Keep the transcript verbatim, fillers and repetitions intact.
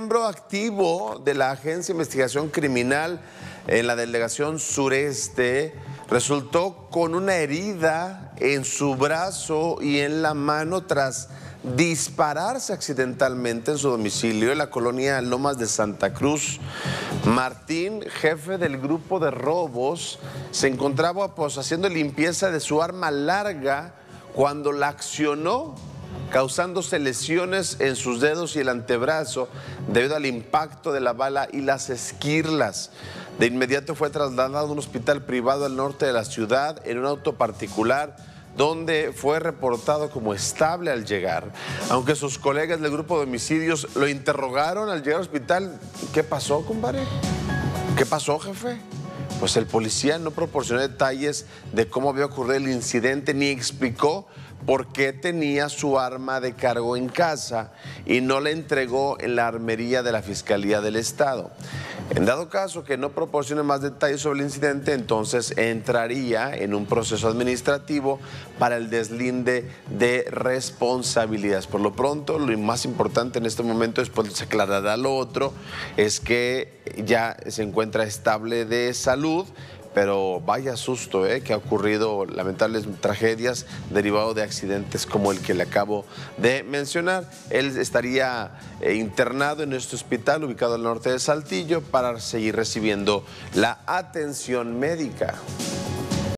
miembro activo de la Agencia de Investigación Criminal en la Delegación Sureste resultó con una herida en su brazo y en la mano tras dispararse accidentalmente en su domicilio en la colonia Lomas de Santa Cruz. Martín, jefe del grupo de robos, se encontraba pues haciendo limpieza de su arma larga cuando la accionó, causándose lesiones en sus dedos y el antebrazo debido al impacto de la bala y las esquirlas. De inmediato fue trasladado a un hospital privado al norte de la ciudad en un auto particular, donde fue reportado como estable al llegar. Aunque sus colegas del grupo de homicidios lo interrogaron al llegar al hospital, ¿qué pasó, compadre? ¿Qué pasó, jefe? Pues el policía no proporcionó detalles de cómo había ocurrido el incidente ni explicó por qué tenía su arma de cargo en casa y no la entregó en la armería de la Fiscalía del Estado. En dado caso que no proporcione más detalles sobre el incidente, entonces entraría en un proceso administrativo para el deslinde de responsabilidades. Por lo pronto, lo más importante en este momento, después se aclarará lo otro, es que ya se encuentra estable de salud. Pero vaya susto eh, que ha ocurrido, lamentables tragedias derivado de accidentes como el que le acabo de mencionar. Él estaría eh, internado en este hospital ubicado al norte de Saltillo para seguir recibiendo la atención médica.